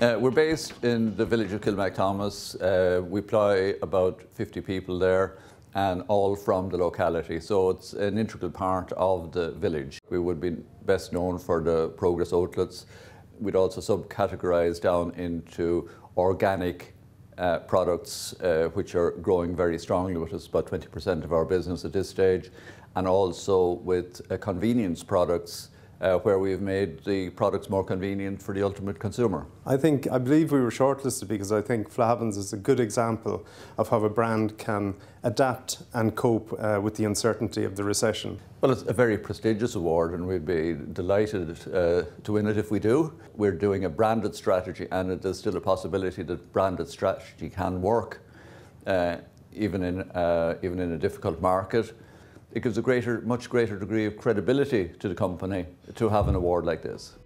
We're based in the village of Kilmac Thomas. We employ about 50 people there, and all from the locality, so it's an integral part of the village. We would be best known for the Progress outlets. We'd also subcategorise down into organic products, which are growing very strongly, which is about 20% of our business at this stage, and also with convenience products, where we've made the products more convenient for the ultimate consumer. I believe we were shortlisted because I think Flahavan's is a good example of how a brand can adapt and cope with the uncertainty of the recession. Well, it's a very prestigious award, and we'd be delighted to win it if we do. We're doing a branded strategy, and there's still a possibility that branded strategy can work, even in a difficult market. It gives a much greater degree of credibility to the company to have an award like this.